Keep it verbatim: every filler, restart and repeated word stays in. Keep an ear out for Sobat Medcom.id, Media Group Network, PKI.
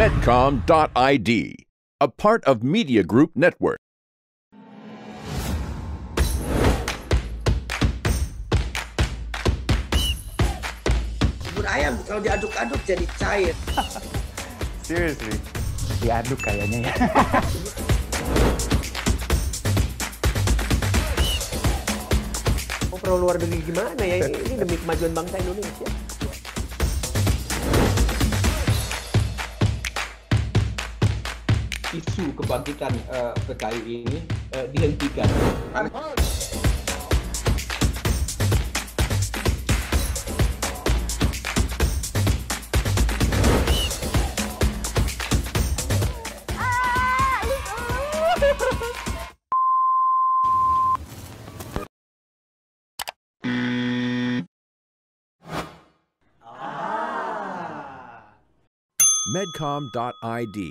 Medcom dot I D, a part of Media Group Network. Ayam kalau diaduk-aduk jadi cair. Seriously, diaduk kayaknya ya. Perlu luar negeri gimana ya? Ini demi kemajuan bangsa Indonesia. Isu kebangkitan uh, P K I ini uh, dihentikan. Medcom dot I D,